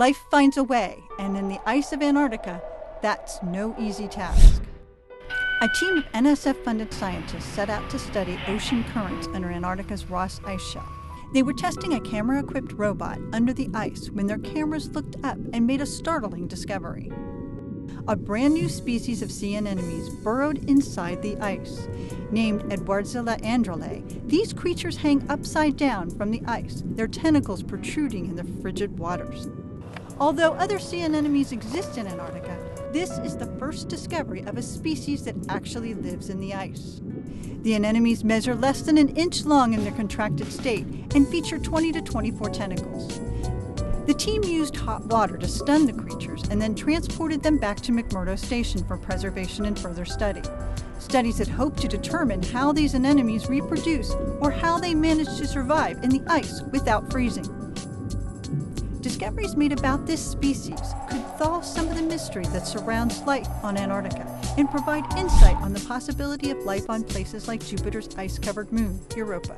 Life finds a way, and in the ice of Antarctica, that's no easy task. A team of NSF-funded scientists set out to study ocean currents under Antarctica's Ross Ice Shelf. They were testing a camera-equipped robot under the ice when their cameras looked up and made a startling discovery. A brand new species of sea anemones burrowed inside the ice. Named Edwardsiella andrillae, these creatures hang upside down from the ice, their tentacles protruding in the frigid waters. Although other sea anemones exist in Antarctica, this is the first discovery of a species that actually lives in the ice. The anemones measure less than an inch long in their contracted state and feature 20 to 24 tentacles. The team used hot water to stun the creatures and then transported them back to McMurdo Station for preservation and further study. Studies that hope to determine how these anemones reproduce or how they manage to survive in the ice without freezing. Discoveries made about this species could thaw some of the mystery that surrounds life on Antarctica and provide insight on the possibility of life on places like Jupiter's ice-covered moon, Europa.